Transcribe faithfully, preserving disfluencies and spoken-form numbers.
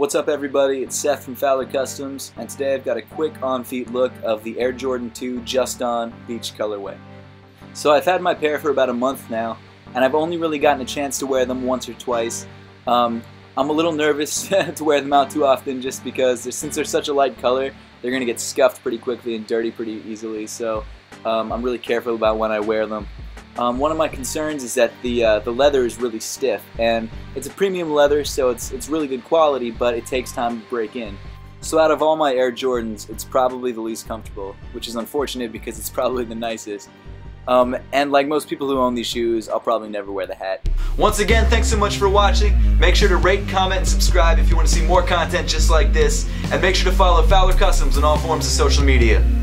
What's up everybody, it's Seth from Fowler Customs, and today I've got a quick on-feet look of the Air Jordan two Just Don Beach Colorway. So I've had my pair for about a month now, and I've only really gotten a chance to wear them once or twice. Um, I'm a little nervous to wear them out too often just because they're, since they're such a light color, they're going to get scuffed pretty quickly and dirty pretty easily, so um, I'm really careful about when I wear them. Um, one of my concerns is that the uh, the leather is really stiff, and it's a premium leather, so it's it's really good quality, but it takes time to break in. So out of all my Air Jordans, it's probably the least comfortable, which is unfortunate because it's probably the nicest. Um, and like most people who own these shoes, I'll probably never wear the hat. Once again, thanks so much for watching. Make sure to rate, comment, and subscribe if you want to see more content just like this. And make sure to follow Fowler Customs on all forms of social media.